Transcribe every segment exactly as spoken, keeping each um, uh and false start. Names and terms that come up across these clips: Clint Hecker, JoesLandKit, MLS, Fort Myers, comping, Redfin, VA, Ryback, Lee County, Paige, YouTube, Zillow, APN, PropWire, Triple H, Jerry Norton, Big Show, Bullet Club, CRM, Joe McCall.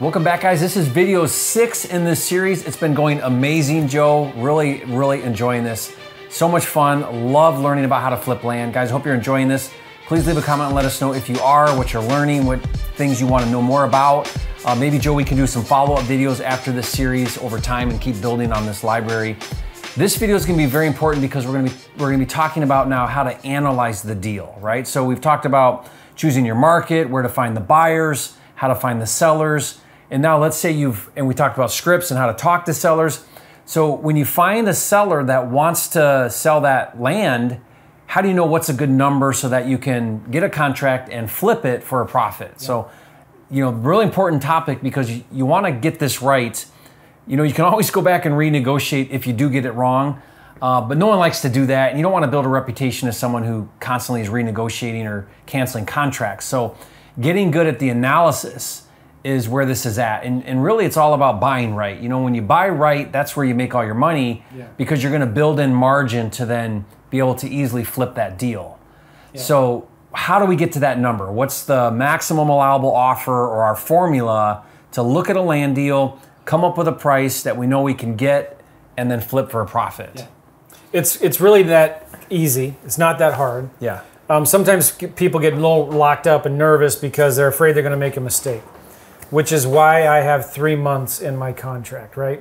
Welcome back, guys. This is video six in this series. It's been going amazing, Joe. Really, really enjoying this. So much fun. Love learning about how to flip land. Guys, hope you're enjoying this. Please leave a comment and let us know if you are, what you're learning, what things you want to know more about. Uh, maybe, Joe, we can do some follow-up videos after this series over time and keep building on this library. This video is going to be very important because we're going to be, we're going to be talking about now how to analyze the deal, right? So we've talked about choosing your market, where to find the buyers, how to find the sellers. And now let's say you've, and we talked about scripts and how to talk to sellers. So when you find a seller that wants to sell that land, how do you know what's a good number so that you can get a contract and flip it for a profit? Yeah. So, you know, really important topic because you, you want to get this right. You know, you can always go back and renegotiate if you do get it wrong, uh, but no one likes to do that. And you don't want to build a reputation as someone who constantly is renegotiating or canceling contracts. So getting good at the analysis is where this is at. And, and really it's all about buying right. You know, when you buy right, that's where you make all your money, yeah, because you're going to build in margin to then be able to easily flip that deal. Yeah. So how do we get to that number? What's the maximum allowable offer or our formula to look at a land deal, come up with a price that we know we can get, and then flip for a profit? Yeah. It's, it's really that easy. It's not that hard. Yeah. Um, sometimes people get a little locked up and nervous because they're afraid they're going to make a mistake, which is why I have three months in my contract, right?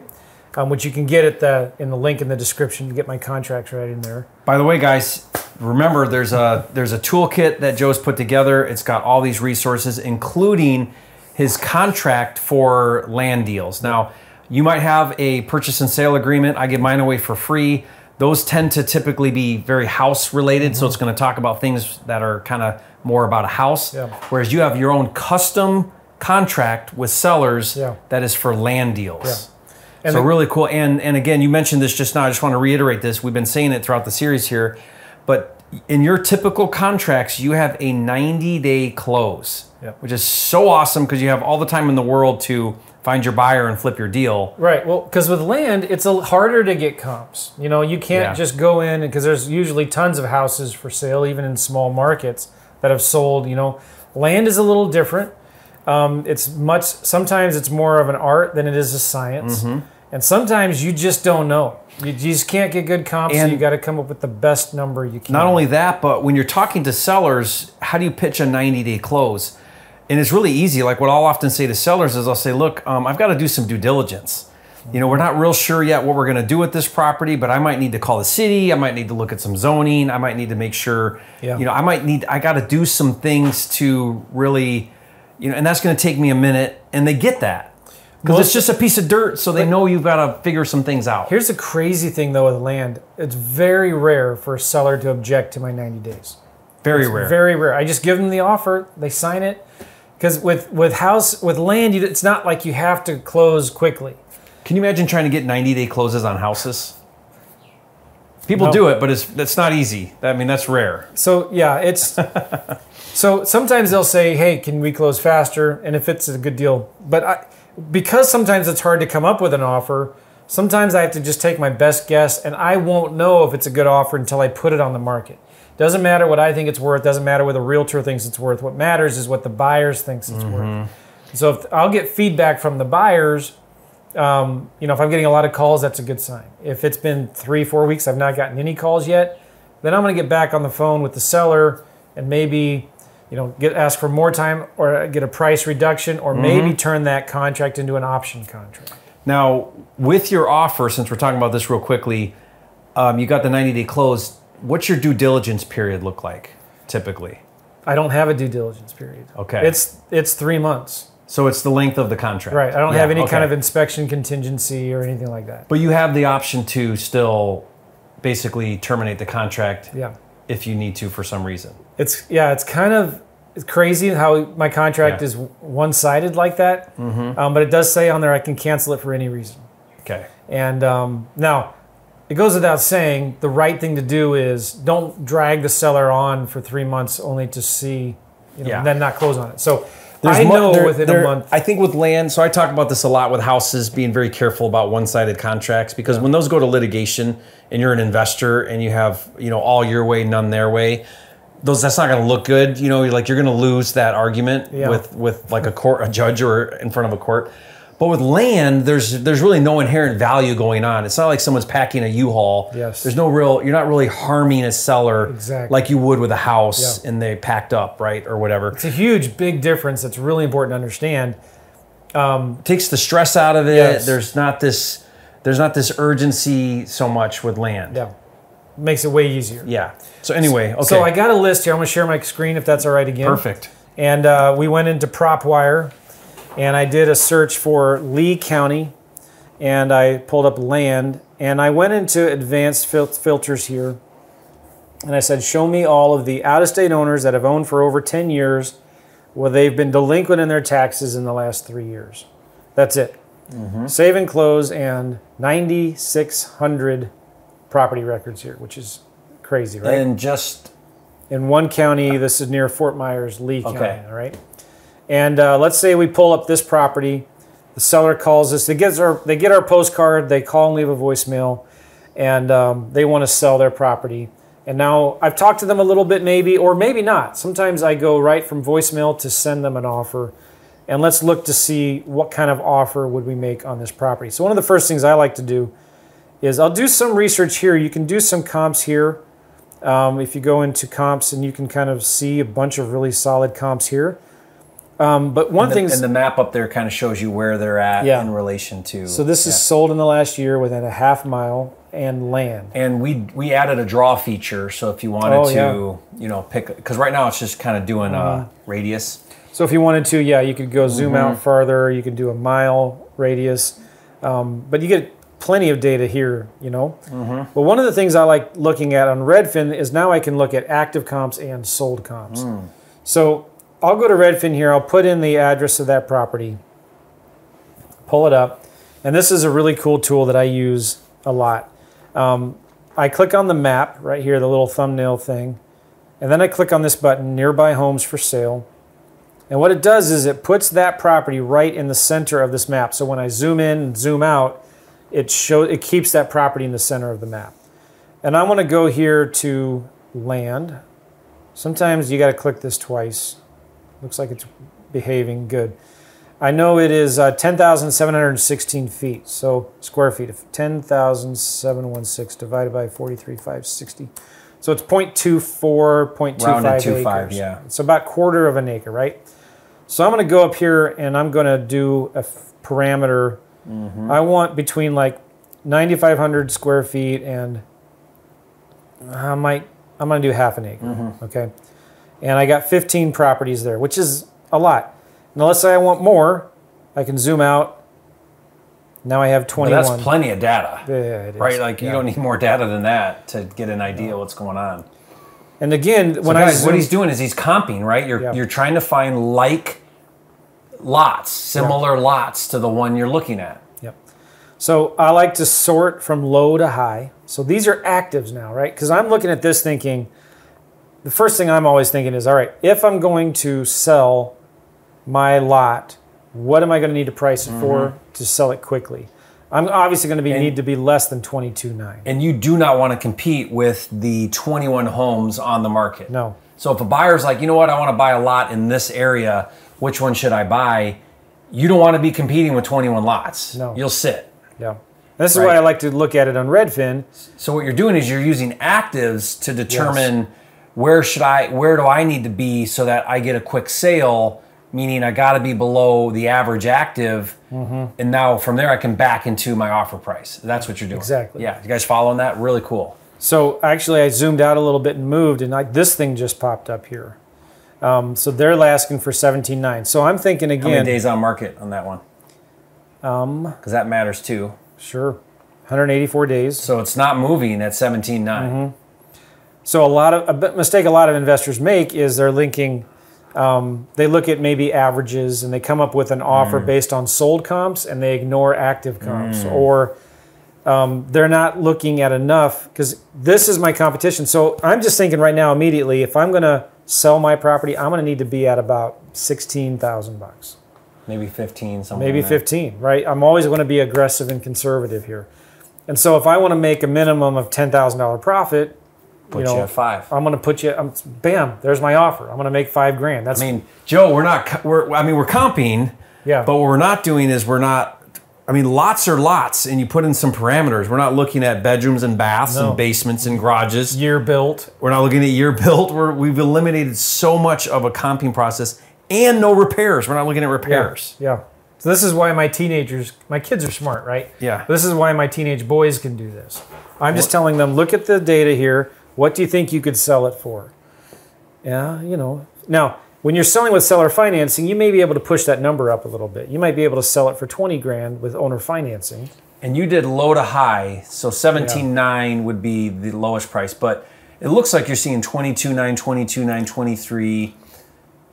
Um, which you can get at the in the link in the description to get my contracts right in there. By the way, guys, remember there's a there's a toolkit that Joe's put together. It's got all these resources, including his contract for land deals. Now, you might have a purchase and sale agreement. I give mine away for free. Those tend to typically be very house related, mm-hmm. so it's going to talk about things that are kind of more about a house. Yeah. Whereas you have your own custom contract with sellers, yeah, that is for land deals. Yeah. And so really cool. And, and again, you mentioned this just now. I just want to reiterate this. We've been saying it throughout the series here, but in your typical contracts, you have a ninety day close, yeah, which is so awesome because you have all the time in the world to find your buyer and flip your deal. Right. Well, because with land, it's a, harder to get comps. You know, you can't, yeah, just go in, because there's usually tons of houses for sale, even in small markets that have sold. You know, land is a little different. Um, it's much, sometimes it's more of an art than it is a science. Mm-hmm. And sometimes you just don't know. You just can't get good comps, and so you got to come up with the best number you can. Not only that, but when you're talking to sellers, how do you pitch a ninety day close? And it's really easy. Like what I'll often say to sellers is I'll say, look, um, I've got to do some due diligence. You know, we're not real sure yet what we're going to do with this property, but I might need to call the city. I might need to look at some zoning. I might need to make sure, yeah, you know, I might need, I got to do some things to really... You know, and that's going to take me a minute, and they get that because it's just a piece of dirt, so they know you've got to figure some things out. Here's the crazy thing, though, with land. It's very rare for a seller to object to my ninety days. Very it's rare. Very rare. I just give them the offer. They sign it, because with, with house, with land, you, it's not like you have to close quickly. Can you imagine trying to get ninety day closes on houses? People no. do it, but it's that's not easy. I mean, that's rare. So yeah, it's so sometimes they'll say, "Hey, can we close faster?" And if it's a good deal, but I, because sometimes it's hard to come up with an offer, sometimes I have to just take my best guess, and I won't know if it's a good offer until I put it on the market. Doesn't matter what I think it's worth. Doesn't matter what the realtor thinks it's worth. What matters is what the buyers thinks it's mm-hmm. worth. So if I'll get feedback from the buyers. Um, you know, if I'm getting a lot of calls, that's a good sign. If it's been three, four weeks, I've not gotten any calls yet, then I'm going to get back on the phone with the seller and maybe, you know, get ask for more time or get a price reduction or mm-hmm. maybe turn that contract into an option contract. Now, with your offer, since we're talking about this real quickly, um, you got the ninety day close. What's your due diligence period look like typically? I don't have a due diligence period. Okay. It's, it's three months. So it's the length of the contract. Right. I don't yeah, have any okay. kind of inspection contingency or anything like that. But you have the option to still basically terminate the contract yeah. if you need to for some reason. It's yeah, it's kind of it's crazy how my contract yeah. is one-sided like that. Mm-hmm. um, but it does say on there I can cancel it for any reason. Okay. And um, now, it goes without saying, the right thing to do is don't drag the seller on for three months only to see, you know, yeah. and then not close on it. So... There's I know there, within there, a month. I think with land, so I talk about this a lot with houses, being very careful about one-sided contracts, because yeah. when those go to litigation and you're an investor and you have, you know, all your way, none their way, those that's not going to look good. You know, you're like you're going to lose that argument yeah. with with like a court, a judge, or in front of a court. But with land, there's there's really no inherent value going on. It's not like someone's packing a U-Haul. Yes. There's no real, you're not really harming a seller exactly. like you would with a house yeah. and they packed up, right, or whatever. It's a huge, big difference that's really important to understand. Um, it takes the stress out of it. Yes. There's not this there's not this urgency so much with land. Yeah, makes it way easier. Yeah. So anyway, okay. So I got a list here. I'm going to share my screen if that's all right again. Perfect. And uh, we went into PropWire. And I did a search for Lee County, and I pulled up land, and I went into advanced fil filters here, and I said, show me all of the out-of-state owners that have owned for over ten years where they've been delinquent in their taxes in the last three years. That's it. Mm-hmm. Save and close, and nine thousand six hundred property records here, which is crazy, right? And just... in one county, this is near Fort Myers, Lee County, okay. all right? And uh, let's say we pull up this property. The seller calls us. They get our, they get our postcard. They call and leave a voicemail. And um, they want to sell their property. And now I've talked to them a little bit maybe, or maybe not. Sometimes I go right from voicemail to send them an offer. And let's look to see what kind of offer would we make on this property. So one of the first things I like to do is I'll do some research here. You can do some comps here. Um, if you go into comps, and you can kind of see a bunch of really solid comps here. Um, but one thing, and the map up there kind of shows you where they're at yeah. in relation to. So this yeah. is sold in the last year within a half mile and land. And we we added a draw feature, so if you wanted oh, to, yeah. you know, pick, because right now it's just kind of doing a uh, radius. So if you wanted to, yeah, you could go zoom mm-hmm. out farther. You could do a mile radius, um, but you get plenty of data here, you know. Mm-hmm. But one of the things I like looking at on Redfin is now I can look at active comps and sold comps. Mm. So I'll go to Redfin here. I'll put in the address of that property, pull it up. And this is a really cool tool that I use a lot. Um, I click on the map right here, the little thumbnail thing. And then I click on this button, Nearby Homes for Sale. And what it does is it puts that property right in the center of this map. So when I zoom in and zoom out, it, show, it keeps that property in the center of the map. And I want to go here to land. Sometimes you got to click this twice. Looks like it's behaving good. I know it is uh, ten thousand seven hundred sixteen feet, so square feet of ten thousand seven hundred sixteen divided by forty-three thousand five hundred sixty. So it's zero point two four, zero point two five acres. Yeah. It's about quarter of an acre, right? So I'm going to go up here and I'm going to do a parameter. Mm-hmm. I want between like ninety-five hundred square feet and I might, I'm going to do half an acre, mm-hmm. okay? And I got fifteen properties there, which is a lot. Now, let's say I want more. I can zoom out. Now I have twenty-one. Well, that's plenty of data, yeah, it is. Right? Like, yeah. you don't need more data than that to get an idea yeah. of what's going on. And again, so when guys, I zoom, what he's doing is he's comping, right? You're, yeah. you're trying to find like lots, similar yeah. lots to the one you're looking at. Yep. So I like to sort from low to high. So these are actives now, right? Because I'm looking at this thinking, the first thing I'm always thinking is, all right, if I'm going to sell my lot, what am I going to need to price it mm-hmm. for to sell it quickly? I'm obviously going to be, and, need to be less than twenty-two nine. And you do not want to compete with the twenty-one homes on the market. No. So if a buyer's like, you know what, I want to buy a lot in this area, which one should I buy? You don't want to be competing with twenty-one lots. No. You'll sit. Yeah. This is right. why I like to look at it on Redfin. So what you're doing is you're using actives to determine... Yes. Where should I, where do I need to be so that I get a quick sale, meaning I gotta be below the average active. Mm-hmm. And now from there I can back into my offer price. That's what you're doing. Exactly. Yeah, you guys following that? Really cool. So actually I zoomed out a little bit and moved and I, this thing just popped up here. Um, so they're asking for seventeen nine. So I'm thinking again. How many days on market on that one? Um, Because that matters too. Sure, one hundred eighty-four days. So it's not moving at seventeen nine. Mm-hmm. So a lot of a mistake a lot of investors make is they're linking, um, they look at maybe averages and they come up with an offer mm. based on sold comps and they ignore active comps mm. or um, they're not looking at enough because this is my competition. So I'm just thinking right now immediately, if I'm going to sell my property, I'm going to need to be at about sixteen thousand bucks. Maybe fifteen, something Maybe like fifteen, that. Right? I'm always going to be aggressive and conservative here. And so if I want to make a minimum of ten thousand dollar profit, Put you, know, you at five. I'm going to put you. I'm, bam! There's my offer. I'm going to make five grand. That's. I mean, Joe, we're not. We're. I mean, we're comping. Yeah. But what we're not doing is we're not. I mean, lots are lots, and you put in some parameters. We're not looking at bedrooms and baths no. and basements and garages. Year built. We're not looking at year built. We're, we've eliminated so much of a comping process, and no repairs. We're not looking at repairs. Yeah. yeah. So this is why my teenagers, my kids are smart, right? Yeah. This is why my teenage boys can do this. I'm just well, telling them, look at the data here. What do you think you could sell it for? Yeah, you know. Now, when you're selling with seller financing, you may be able to push that number up a little bit. You might be able to sell it for twenty grand with owner financing. And you did low to high, so seventeen nine yeah. would be the lowest price, but it looks like you're seeing twenty-two nine, twenty-two nine, twenty-three.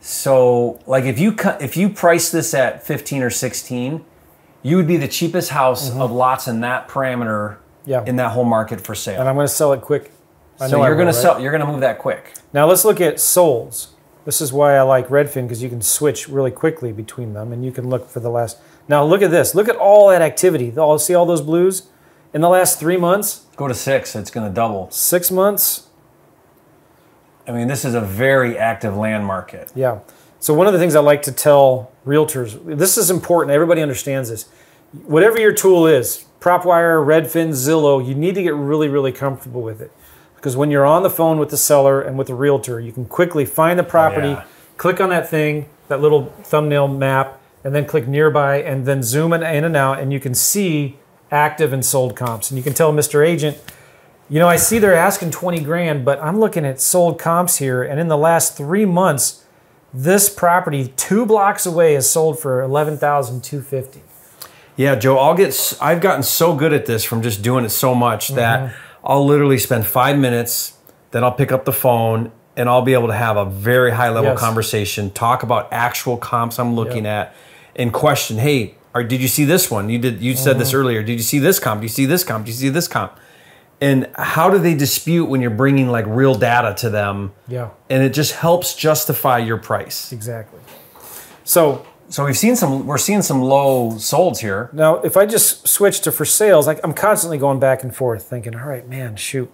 So, like if you if you price this at fifteen or sixteen, you would be the cheapest house mm-hmm. of lots in that parameter yeah. in that whole market for sale. And I'm going to sell it quick. I so know you're going right? to sell. You're going to move that quick. Now let's look at solds. This is why I like Redfin, because you can switch really quickly between them, and you can look for the last. Now look at this. Look at all that activity. All, see all those blues in the last three months. Go to six. It's going to double. Six months. I mean, this is a very active land market. Yeah. So one of the things I like to tell realtors, this is important. Everybody understands this. Whatever your tool is, PropWire, Redfin, Zillow, you need to get really, really comfortable with it. Because when you're on the phone with the seller and with the realtor, you can quickly find the property, oh, yeah. click on that thing, that little thumbnail map, and then click nearby, and then zoom in and out, and you can see active and sold comps. And you can tell Mister Agent, you know, I see they're asking twenty grand, but I'm looking at sold comps here, and in the last three months, this property two blocks away is sold for eleven thousand two hundred fifty dollars. Yeah, Joe, I'll get, I've gotten so good at this from just doing it so much that mm-hmm. I'll literally spend five minutes, then I'll pick up the phone, and I'll be able to have a very high-level yes. conversation, talk about actual comps I'm looking yep. at, and question, hey, or did you see this one? You did. You said mm-hmm. this earlier. Did you see this comp? Do you see this comp? Do you see this comp? And how do they dispute when you're bringing like real data to them? Yeah. And it just helps justify your price. Exactly. So... So we've seen some, we're seeing some low solds here. Now, if I just switch to for sales, like I'm constantly going back and forth thinking, all right, man, shoot.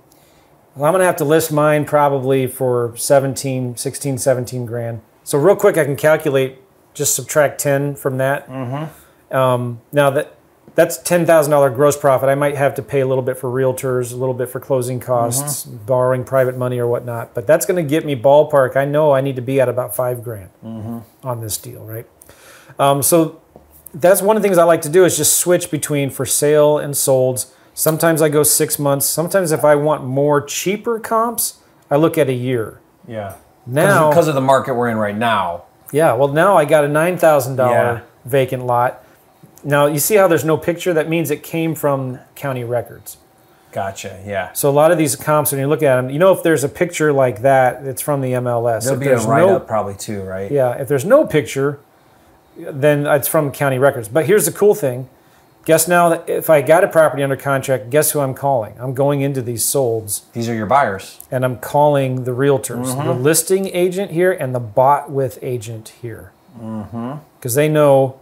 Well, I'm going to have to list mine probably for seventeen, sixteen, seventeen grand. So real quick, I can calculate, just subtract ten from that. Mm-hmm. um, now, that that's ten thousand dollar gross profit. I might have to pay a little bit for realtors, a little bit for closing costs, mm-hmm. borrowing private money or whatnot. But that's going to get me ballpark. I know I need to be at about five grand mm-hmm. on this deal, right? Um, so that's one of the things I like to do is just switch between for sale and solds. Sometimes I go six months. Sometimes if I want more cheaper comps, I look at a year. Yeah. Now, because of the market we're in right now. Yeah. Well, now I got a nine thousand dollar yeah. vacant lot. Now, you see how there's no picture? That means it came from county records. Gotcha, yeah. So a lot of these comps, when you look at them, you know if there's a picture like that, it's from the M L S. There'll be a write-up probably too, right? Yeah. If there's no picture... then it's from county records. But here's the cool thing. Guess now that if I got a property under contract, guess who I'm calling? I'm going into these solds. These are your buyers. And I'm calling the realtors. Mm-hmm. The listing agent here and the bought with agent here. Mm-hmm. Because they know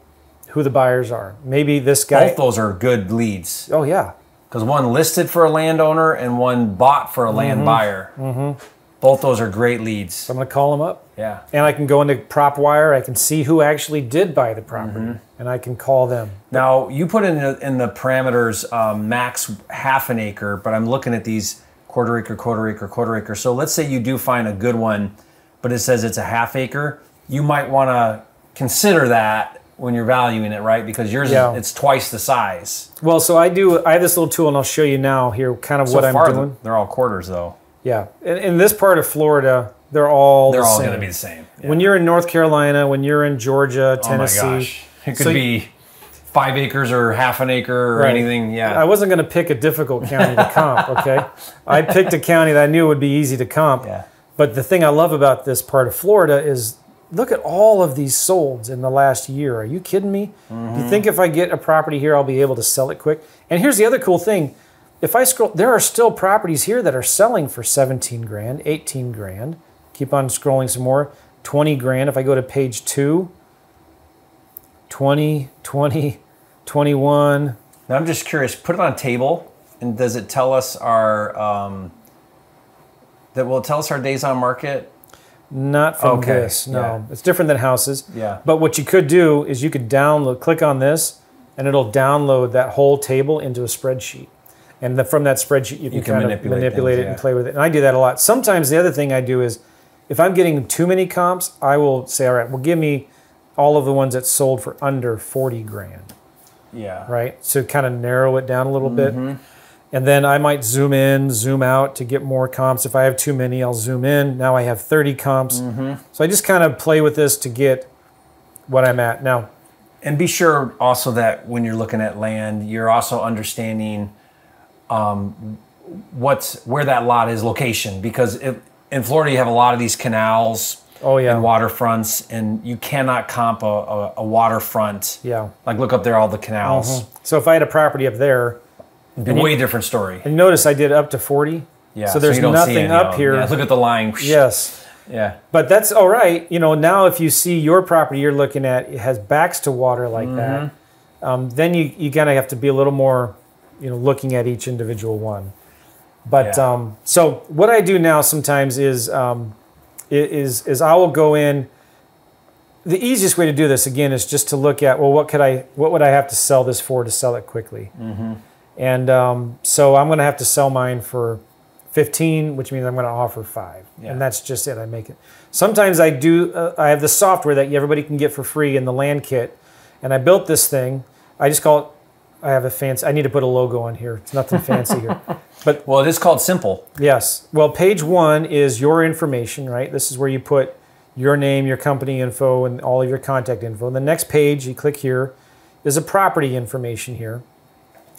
who the buyers are. Maybe this guy. Both those are good leads. Oh, yeah. Because one listed for a landowner and one bought for a mm-hmm. land buyer. Mm-hmm. Both those are great leads. So I'm going to call them up. Yeah. And I can go into PropWire. I can see who actually did buy the property, mm-hmm. and I can call them. Now, you put in the, in the parameters um, max half an acre, but I'm looking at these quarter acre, quarter acre, quarter acre. So let's say you do find a good one, but it says it's a half acre. You might want to consider that when you're valuing it, right? Because yours, yeah. is, it's twice the size. Well, so I do. I have this little tool, and I'll show you now here kind of so what I'm far, doing. They're all quarters, though. Yeah, in, in this part of Florida, they're all they're the all going to be the same. Yeah. When you're in North Carolina, when you're in Georgia, Tennessee, oh my gosh. It could so be five acres or half an acre or right. anything. Yeah, I wasn't going to pick a difficult county to comp. Okay, I picked a county that I knew would be easy to comp. Yeah. But the thing I love about this part of Florida is look at all of these solds in the last year. Are you kidding me? Mm-hmm. You think if I get a property here, I'll be able to sell it quick? And here's the other cool thing. If I scroll, there are still properties here that are selling for seventeen grand, eighteen grand. Keep on scrolling some more. twenty grand. If I go to page two, twenty, twenty, twenty-one. Now I'm just curious, put it on a table, and does it tell us our um, that will tell us our days on market? Not from okay. this, no. Yeah. It's different than houses. Yeah. But what you could do is you could download, click on this, and it'll download that whole table into a spreadsheet. And the, from that spreadsheet, you can, you can kind manipulate, of manipulate things, it yeah. and play with it. And I do that a lot. Sometimes the other thing I do is, if I'm getting too many comps, I will say, all right, well, give me all of the ones that sold for under forty grand. Yeah. Right? So kind of narrow it down a little mm-hmm. bit. And then I might zoom in, zoom out to get more comps. If I have too many, I'll zoom in. Now I have thirty comps. Mm-hmm. So I just kind of play with this to get what I'm at now. And be sure also that when you're looking at land, you're also understanding um, what's where that lot is location. Because it, in Florida, you have a lot of these canals oh, yeah. and waterfronts, and you cannot comp a, a, a waterfront. Yeah. Like look up there, all the canals. Mm-hmm. So if I had a property up there, And way you, different story. And notice I did up to forty. Yeah. So there's so nothing any, up no. here. Yeah, look at the line. Yes. Yeah. But that's all right. You know, now if you see your property you're looking at, it has backs to water like mm-hmm. that, um, then you, you kind of have to be a little more, you know, looking at each individual one. But yeah. um, so what I do now sometimes is, um, is, is I will go in. The easiest way to do this, again, is just to look at, well, what could I, what would I have to sell this for to sell it quickly? Mm-hmm. And um, so I'm going to have to sell mine for fifteen, which means I'm going to offer five. Yeah. And that's just it. I make it. Sometimes I do. Uh, I have the software that everybody can get for free in the land kit. And I built this thing. I just call it. I have a fancy. I need to put a logo on here. It's nothing fancy here. But well, it is called Simple. Yes. Well, page one is your information, right? This is where you put your name, your company info, and all of your contact info. And the next page, you click here, is a property information here.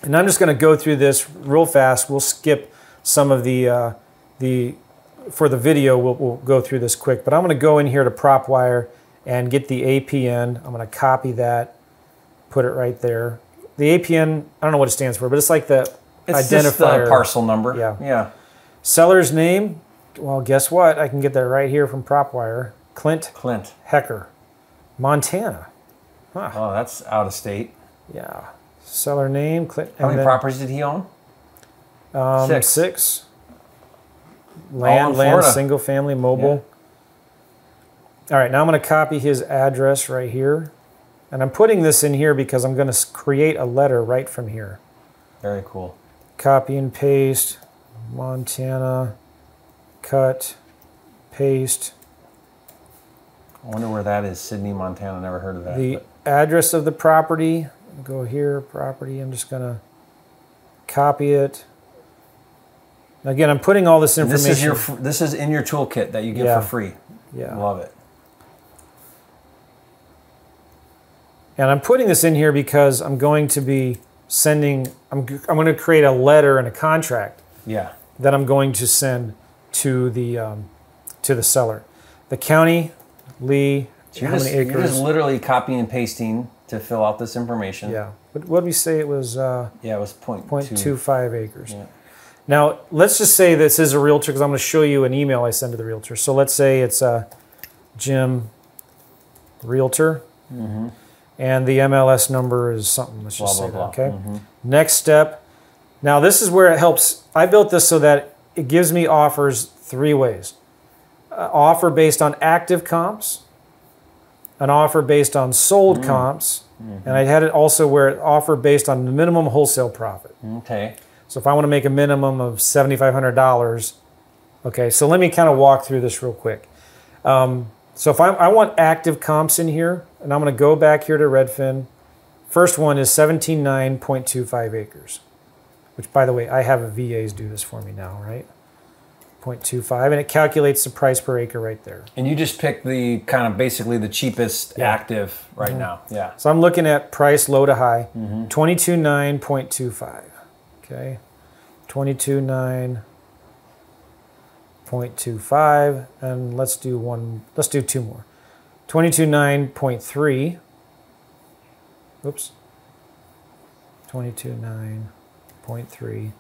And I'm just going to go through this real fast. We'll skip some of the, uh, the for the video, we'll, we'll go through this quick. But I'm going to go in here to PropWire and get the A P N. I'm going to copy that, put it right there. The A P N, I don't know what it stands for, but it's like the it's identifier. It's just the parcel number. Yeah. yeah. Seller's name, well, guess what? I can get that right here from PropWire. Clint, Clint. Hecker, Montana. Huh. Oh, that's out of state. Yeah. Seller name. Click, How many then, properties did he own? Um, six. Six. Land, land, single family, mobile. Yeah. All right, now I'm going to copy his address right here. And I'm putting this in here because I'm going to create a letter right from here. Very cool. Copy and paste. Montana. Cut. Paste. I wonder where that is. Sydney, Montana. Never heard of that. The but. address of the property. Go here, property. I'm just going to copy it. Again, I'm putting all this information. This is, your, this is in your toolkit that you get yeah. for free. Yeah. Love it. And I'm putting this in here because I'm going to be sending, I'm, I'm going to create a letter and a contract yeah. that I'm going to send to the, um, to the seller. The county, Lee, so how just, many acres? You're just literally copying and pasting to fill out this information. Yeah. But what did we say it was? Uh, yeah, it was point two five acres. Yeah. Now, let's just say this is a realtor because I'm going to show you an email I send to the realtor. So let's say it's uh, Jim Realtor, mm-hmm. and the M L S number is something. Let's just blah, say blah, that, okay? Blah. Mm-hmm. Next step. Now, this is where it helps. I built this so that it gives me offers three ways. Uh, offer based on active comps, an offer based on sold mm. comps, mm-hmm. and I had it also where it offer based on the minimum wholesale profit. Okay. So if I want to make a minimum of seven thousand five hundred dollars, okay, so let me kind of walk through this real quick. Um, so if I, I want active comps in here, and I'm going to go back here to Redfin. First one is seventeen nine point two five acres, which, by the way, I have a V As do this for me now, right? point two five, and it calculates the price per acre right there. And you just pick the kind of basically the cheapest yeah. active right mm-hmm. now. Yeah. So I'm looking at price low to high, mm-hmm. twenty-two nine point two five. Okay, twenty-two nine point two five, and let's do one. Let's do two more. twenty-two nine point three. Oops. twenty-two nine point three.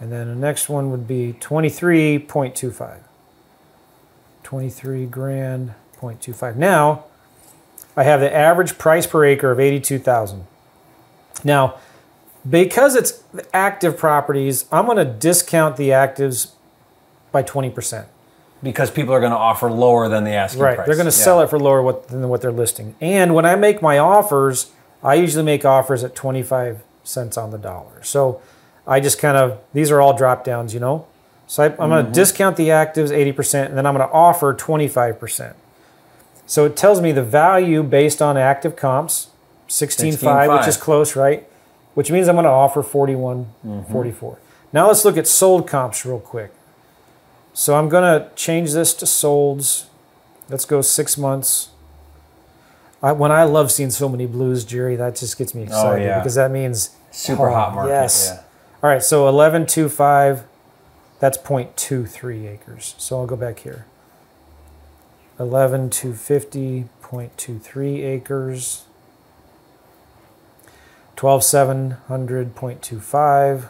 And then the next one would be twenty-three point two five. twenty-three grand point two five. Now, I have the average price per acre of eighty-two thousand. Now, because it's active properties, I'm going to discount the actives by twenty percent. Because people are going to offer lower than the asking right. price. Right, they're going to yeah. sell it for lower what, than what they're listing. And when I make my offers, I usually make offers at twenty-five cents on the dollar. So I just kind of, these are all drop downs, you know. So I, I'm mm-hmm. going to discount the actives eighty percent, and then I'm going to offer twenty-five percent. So it tells me the value based on active comps, sixteen point five, which is close, right? Which means I'm going to offer forty-one, mm-hmm. forty-four. Now let's look at sold comps real quick. So I'm going to change this to solds. Let's go six months. I, when I love seeing so many blues, Jerry, that just gets me excited oh, yeah. because that means super oh, hot market. Yes. Yeah. All right, so eleven twenty-five, that's zero point two three acres. So I'll go back here. eleven two fifty, zero point two three acres. twelve seven hundred, zero point two five.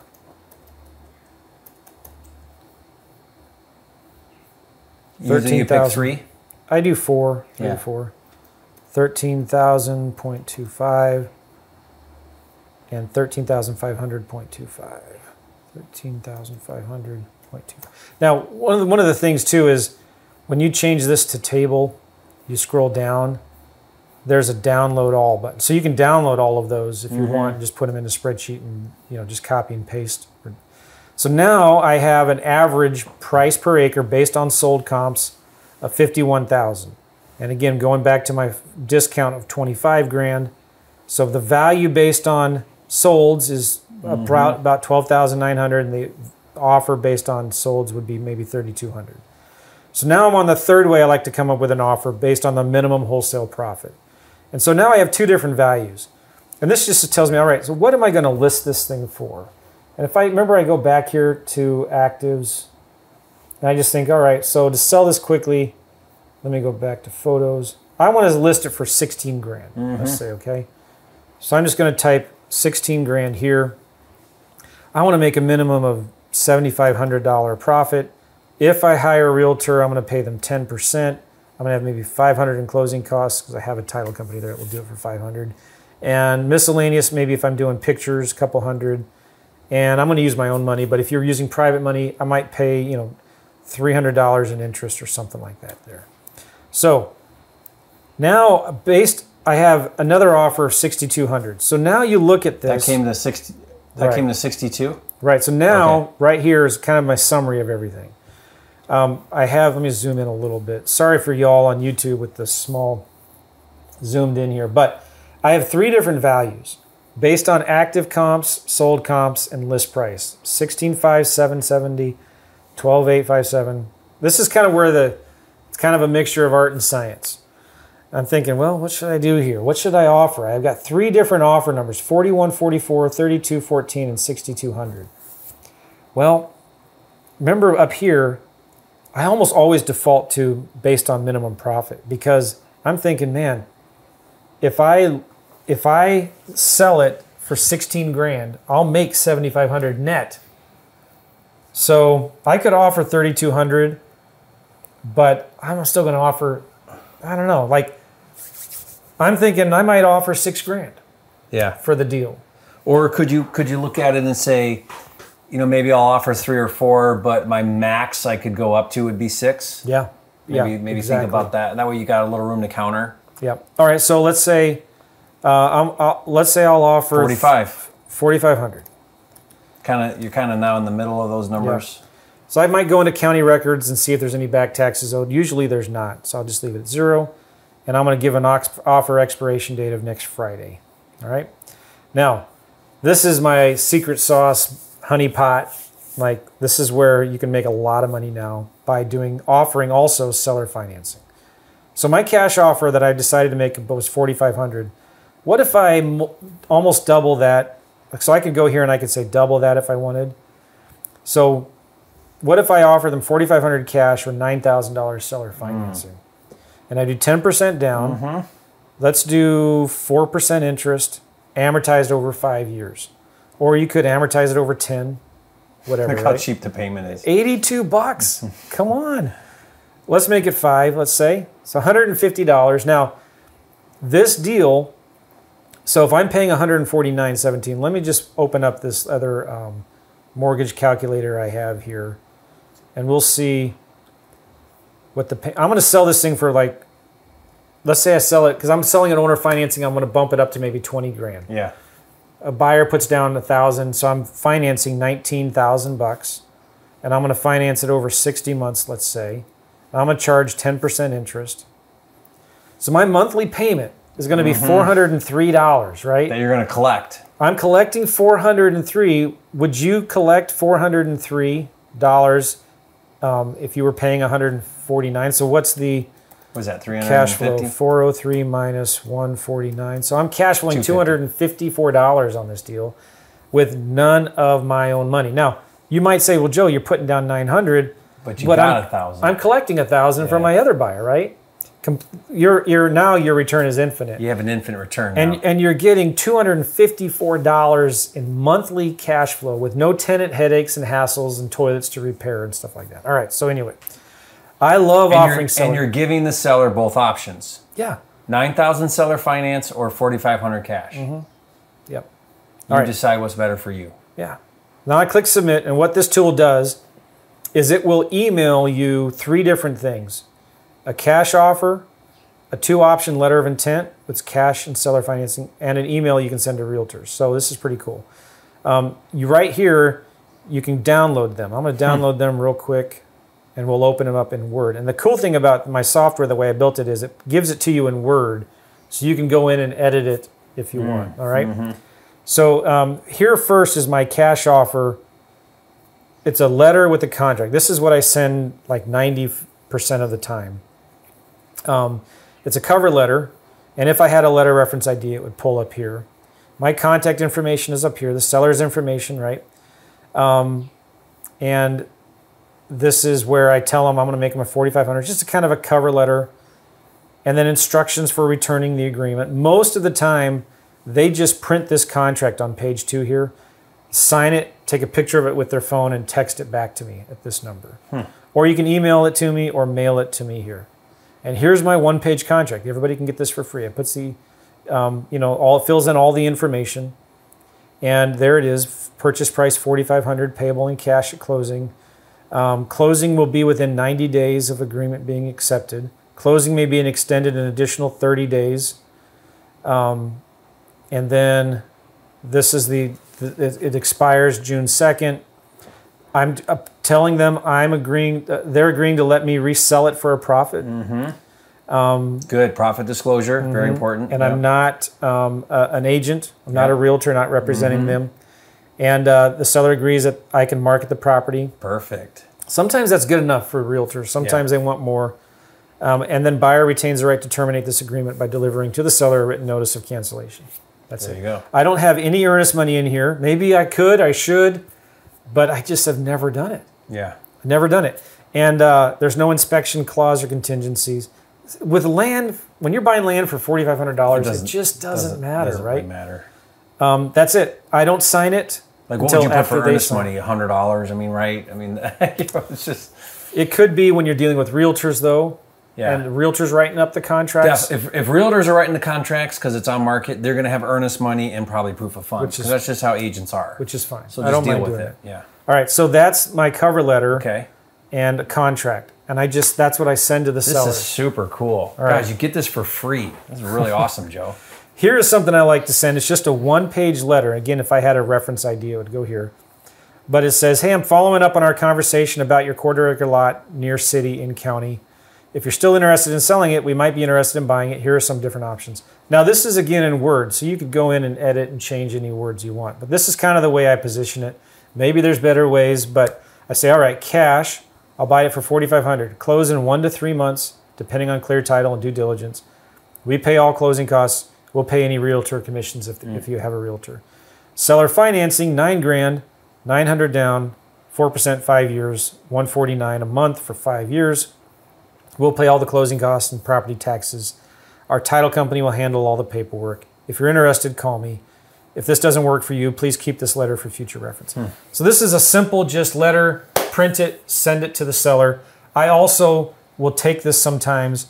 You think you pick three? I do four. I yeah. do four. thirteen thousand, zero point two five. And thirteen thousand five hundred, zero point two five. thirteen thousand five hundred, zero point two five. Now, one of, the, one of the things, too, is when you change this to table, you scroll down, there's a download all button. So you can download all of those if you mm-hmm. want, and just put them in a spreadsheet and, you know, just copy and paste. So now I have an average price per acre based on sold comps of fifty-one thousand. And again, going back to my discount of twenty-five grand. So the value based on solds is mm-hmm. about, about twelve thousand nine hundred, and the offer based on solds would be maybe thirty-two hundred. So now I'm on the third way. I like to come up with an offer based on the minimum wholesale profit. And so now I have two different values. And this just tells me, all right, so what am I going to list this thing for? And if I remember, I go back here to actives, and I just think, all right, so to sell this quickly, let me go back to photos. I want to list it for sixteen grand, mm-hmm. let's say, okay? So I'm just going to type sixteen grand here. I want to make a minimum of seventy-five hundred dollars profit. If I hire a realtor, I'm going to pay them ten percent. I'm going to have maybe five hundred dollars in closing costs because I have a title company there that will do it for five hundred dollars. And miscellaneous, maybe if I'm doing pictures, a couple hundred. And I'm going to use my own money, but if you're using private money, I might pay, you know, three hundred dollars in interest or something like that there. So now based, I have another offer of sixty-two hundred. So now you look at this. That came to sixty. That right. came to sixty-two. Right. So now okay. right here is kind of my summary of everything. Um, I have, let me zoom in a little bit. Sorry for y'all on YouTube with the small zoomed in here, but I have three different values based on active comps, sold comps, and list price. sixteen five, seven seventy, twelve eight fifty-seven. This is kind of where the, it's kind of a mixture of art and science. I'm thinking, well, what should I do here? What should I offer? I've got three different offer numbers, forty-one forty-four, thirty-two fourteen, and sixty-two hundred. Well, remember up here, I almost always default to based on minimum profit because I'm thinking, man, if I if I sell it for sixteen grand, I'll make seventy-five hundred net. So I could offer thirty-two hundred, but I'm still going to offer, I don't know, like I'm thinking I might offer six grand. Yeah. For the deal. Or could you could you look at it and say, you know, maybe I'll offer three or four, but my max I could go up to would be six. Yeah. Maybe, yeah, maybe exactly. Think about that. And that way you got a little room to counter. Yeah. All right. So let's say, uh, I'm, I'll, let's say I'll offer forty-five, forty-five hundred. Kind of, you're kind of now in the middle of those numbers. Yeah. So I might go into county records and see if there's any back taxes owed. Usually there's not. So I'll just leave it at zero. And I'm going to give an offer expiration date of next Friday. All right. Now, this is my secret sauce. Honey pot, like this is where you can make a lot of money now by doing offering also seller financing. So my cash offer that I decided to make was forty-five hundred. What if I almost double that? So I could go here and I could say double that if I wanted. So what if I offer them forty-five hundred cash or nine thousand dollars seller financing? Mm. And I do ten percent down. Mm-hmm. Let's do four percent interest amortized over five years. Or you could amortize it over ten, whatever. Look how right? cheap the payment is. eighty-two bucks. Come on. Let's make it five, let's say. So one hundred fifty dollars. Now, this deal, so if I'm paying one hundred forty-nine seventeen, let me just open up this other um, mortgage calculator I have here. and we'll see what the pay. I'm going to sell this thing for like, let's say I sell it, because I'm selling an owner financing, I'm going to bump it up to maybe twenty grand. Yeah. A buyer puts down a thousand, so I'm financing nineteen thousand bucks, and I'm going to finance it over sixty months, let's say. And I'm going to charge ten percent interest. So my monthly payment is going to be four hundred and three dollars, right? That you're going to collect. I'm collecting four hundred and three. Would you collect four hundred and three dollars um, if you were paying one hundred forty-nine? So what's the was that cash flow? four oh three minus one forty-nine. So I'm cash flowing two hundred fifty-four dollars on this deal with none of my own money. Now, you might say, well, Joe, you're putting down nine hundred dollars. But you but got one thousand dollars. I'm collecting one thousand dollars yeah. from my other buyer, right? Com you're, you're, now your return is infinite. You have an infinite return now. And, and you're getting two hundred fifty-four dollars in monthly cash flow with no tenant headaches and hassles and toilets to repair and stuff like that. All right, so anyway, I love and offering seller. And you're giving the seller both options. Yeah. nine thousand dollars seller finance or forty-five hundred dollars cash. Mm-hmm. Yep. You right. decide what's better for you. Yeah. Now I click submit, and what this tool does is it will email you three different things. A cash offer, a two-option letter of intent, it's cash and seller financing, and an email you can send to realtors. So this is pretty cool. Um, you right here, you can download them. I'm going to download them real quick, and we'll open them up in Word. And the cool thing about my software, the way I built it, is it gives it to you in Word, so you can go in and edit it if you mm. want. All right? Mm-hmm. So um, here first is my cash offer. It's a letter with a contract. This is what I send like ninety percent of the time. Um, it's a cover letter, and if I had a letter reference I D, it would pull up here. My contact information is up here, the seller's information, right? Um, and this is where I tell them I'm going to make them a forty-five hundred dollars, just a kind of a cover letter, and then instructions for returning the agreement. Most of the time, they just print this contract on page two here, sign it, take a picture of it with their phone, and text it back to me at this number. Hmm. Or you can email it to me or mail it to me here. And here's my one-page contract. Everybody can get this for free. It puts the, um, you know, all it fills in all the information, and there it is. Purchase price forty-five hundred dollars, payable in cash at closing. Um, closing will be within ninety days of agreement being accepted. Closing may be an extended an additional thirty days. Um, and then this is the, the it expires June second. I'm telling them I'm agreeing, they're agreeing to let me resell it for a profit. Mm-hmm. um, Good, profit disclosure, mm-hmm. very important. And yep. I'm not um, a, an agent, I'm not yep. a realtor, not representing mm-hmm. them. And uh, the seller agrees that I can market the property. Perfect. Sometimes that's good enough for realtors, sometimes yep. they want more. Um, and then buyer retains the right to terminate this agreement by delivering to the seller a written notice of cancellation. That's there it. You go. I don't have any earnest money in here. Maybe I could, I should. But I just have never done it. Yeah. Never done it. And uh, there's no inspection clause or contingencies. With land, when you're buying land for forty-five hundred dollars, it, it just doesn't, doesn't matter, doesn't right? Doesn't really matter. Um, that's it. I don't sign it. Like, what would you put for earnest money? one hundred dollars? I mean, right? I mean, you know, it's just. It could be when you're dealing with realtors, though. Yeah. And the realtors writing up the contracts. Yeah, if, if realtors are writing the contracts because it's on market, they're going to have earnest money and probably proof of funds. Because that's just how agents are. Which is fine. So just I don't deal mind with doing it. It. Yeah. All right. So that's my cover letter. Okay. And a contract, and I just that's what I send to the seller. This is super cool. All right. Guys, you get this for free. This is really awesome, Joe. Here is something I like to send. It's just a one-page letter. Again, if I had a reference I D, it would go here. But it says, "Hey, I'm following up on our conversation about your quarter-acre lot near city in county. If you're still interested in selling it, we might be interested in buying it. Here are some different options." Now, this is, again, in Word, so you could go in and edit and change any words you want. But this is kind of the way I position it. Maybe there's better ways, but I say, all right, cash, I'll buy it for forty-five hundred dollars. Close in one to three months, depending on clear title and due diligence. We pay all closing costs. We'll pay any realtor commissions if, mm. if you have a realtor. Seller financing, nine grand, nine hundred down, four percent, five years, one forty-nine a month for five years. We'll pay all the closing costs and property taxes. Our title company will handle all the paperwork. If you're interested, call me. If this doesn't work for you, please keep this letter for future reference. Hmm. So this is a simple just letter, print it, send it to the seller. I also will take this sometimes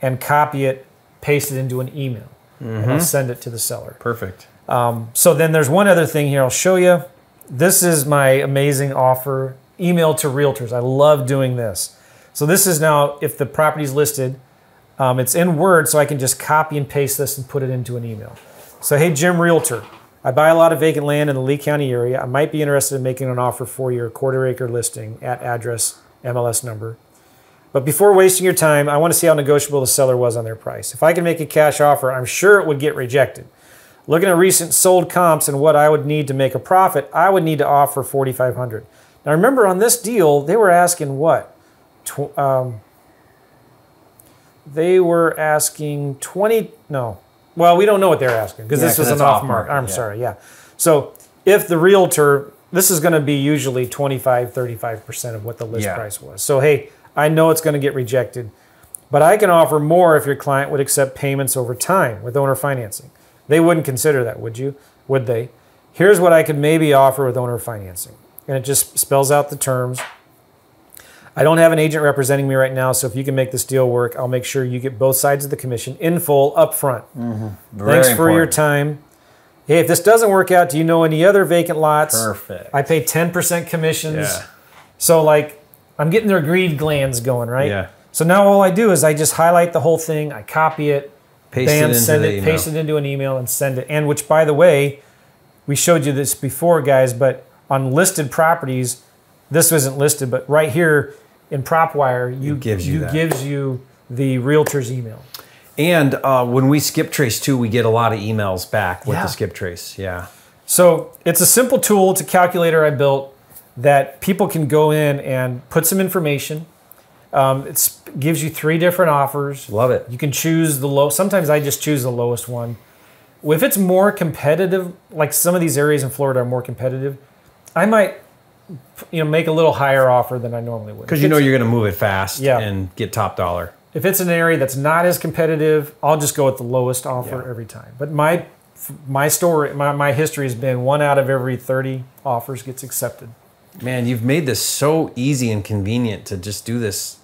and copy it, paste it into an email, mm-hmm. and I'll send it to the seller. Perfect. Um, so then there's one other thing here I'll show you. This is my amazing offer email to realtors. I love doing this. So this is now, if the property's listed, um, it's in Word, so I can just copy and paste this and put it into an email. So, hey, Jim, realtor, I buy a lot of vacant land in the Lee County area. I might be interested in making an offer for your quarter acre listing at address, M L S number. But before wasting your time, I want to see how negotiable the seller was on their price. If I can make a cash offer, I'm sure it would get rejected. Looking at recent sold comps and what I would need to make a profit, I would need to offer forty-five hundred dollars. Now remember, on this deal, they were asking what? Tw um, they were asking twenty, no. Well, we don't know what they're asking because yeah, this was an off-market. I'm yeah. sorry, yeah. So if the realtor, this is going to be usually twenty-five, thirty-five percent of what the list yeah. price was. So hey, I know it's going to get rejected, but I can offer more if your client would accept payments over time with owner financing. They wouldn't consider that, would you? Would they? Here's what I could maybe offer with owner financing. And it just spells out the terms. I don't have an agent representing me right now, so if you can make this deal work, I'll make sure you get both sides of the commission in full up front. Mm-hmm. Thanks for important. your time. Hey, if this doesn't work out, do you know any other vacant lots? Perfect. I pay ten percent commissions. Yeah. So like, I'm getting their greed glands going, right? Yeah. So now all I do is I just highlight the whole thing, I copy it, paste bam, it into send it, email. paste it into an email and send it. And which, by the way, we showed you this before, guys, but on listed properties, this wasn't listed, but right here in PropWire, you, it gives, you, you gives you the realtor's email. And uh, when we skip trace too, we get a lot of emails back with yeah. the skip trace, yeah. So it's a simple tool. It's a calculator I built that people can go in and put some information. Um, it gives you three different offers. Love it. You can choose the low. Sometimes I just choose the lowest one. If it's more competitive, like some of these areas in Florida are more competitive, I might you know, make a little higher offer than I normally would. Because you know you're going to move it fast yeah. and get top dollar. If it's an area that's not as competitive, I'll just go with the lowest offer yeah. every time. But my my story, my, my history has been one out of every thirty offers gets accepted. Man, you've made this so easy and convenient to just do this.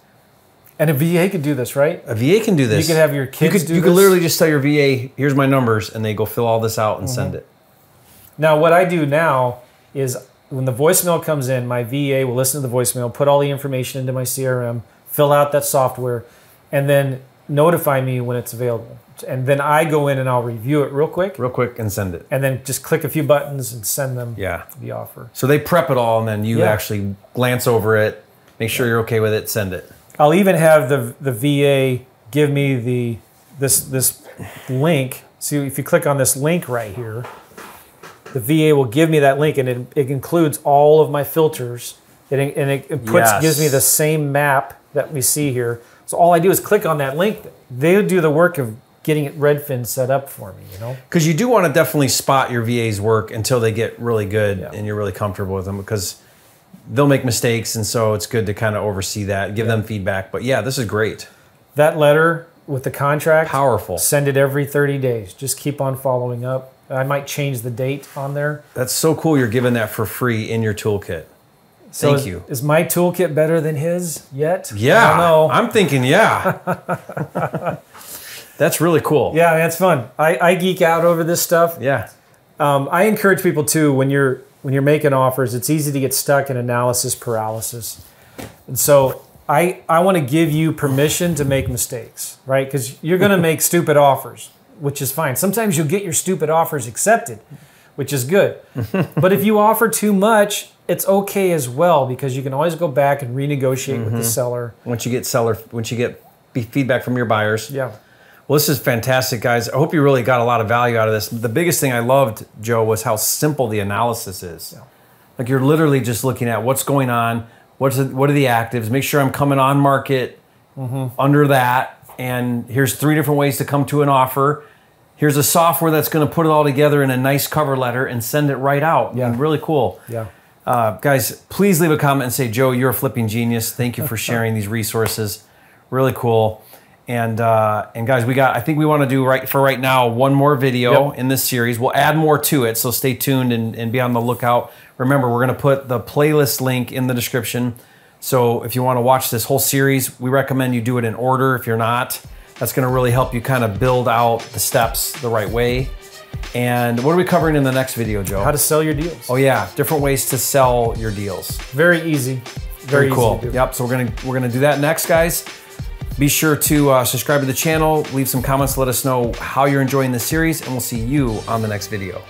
And a V A could do this, right? A V A can do this. You could have your kids you could, do you this. You could literally just tell your V A, here's my numbers, and they go fill all this out and mm-hmm. send it. Now, what I do now is when the voicemail comes in, my V A will listen to the voicemail, put all the information into my C R M, fill out that software, and then notify me when it's available. And then I go in and I'll review it real quick. Real quick and send it. And then just click a few buttons and send them yeah. the offer. So they prep it all and then you yeah. actually glance over it, make sure yeah. you're okay with it, send it. I'll even have the, the V A give me the this, this link. See, if you click on this link right here, the V A will give me that link and it, it includes all of my filters. It, and it, it puts, yes. gives me the same map that we see here. So all I do is click on that link. They do the work of getting it Redfin set up for me, you know? Because you do want to definitely spot your V A's work until they get really good yeah. and you're really comfortable with them, because they'll make mistakes, and so it's good to kind of oversee that, give yeah. them feedback. But yeah, this is great. That letter with the contract, powerful. Send it every thirty days. Just keep on following up. I might change the date on there. That's so cool you're giving that for free in your toolkit. So Thank is, you. Is my toolkit better than his yet? Yeah, I don't know. I'm thinking yeah. That's really cool. Yeah, that's fun. I, I geek out over this stuff. Yeah. Um, I encourage people too, when you're when you're making offers, it's easy to get stuck in analysis paralysis. And so I, I want to give you permission to make mistakes, right? Because you're going to make stupid offers, which is fine. Sometimes you'll get your stupid offers accepted, which is good. But if you offer too much, it's okay as well, because you can always go back and renegotiate mm-hmm. with the seller. Once you get seller, once you get feedback from your buyers. Yeah. Well, this is fantastic, guys. I hope you really got a lot of value out of this. The biggest thing I loved, Joe, was how simple the analysis is. Yeah. Like you're literally just looking at what's going on, what's the, what are the actives, make sure I'm coming on market mm-hmm. under that, and here's three different ways to come to an offer. Here's a software that's going to put it all together in a nice cover letter and send it right out. Yeah. And really cool. Yeah. Uh, guys, please leave a comment and say, Joe, you're a flipping genius. Thank you for sharing these resources. Really cool. And uh, and guys, we got, I think we want to do right for right now one more video yep. in this series. We'll add more to it, so stay tuned and, and be on the lookout. Remember, we're going to put the playlist link in the description. So if you want to watch this whole series, we recommend you do it in order if you're not. That's going to really help you kind of build out the steps the right way. And what are we covering in the next video, Joe? How to sell your deals. Oh yeah, different ways to sell your deals. Very easy. Very, Very cool. Easy to do. Yep, so we're gonna, we're gonna do that next, guys. Be sure to uh, subscribe to the channel, leave some comments, let us know how you're enjoying the series, and we'll see you on the next video.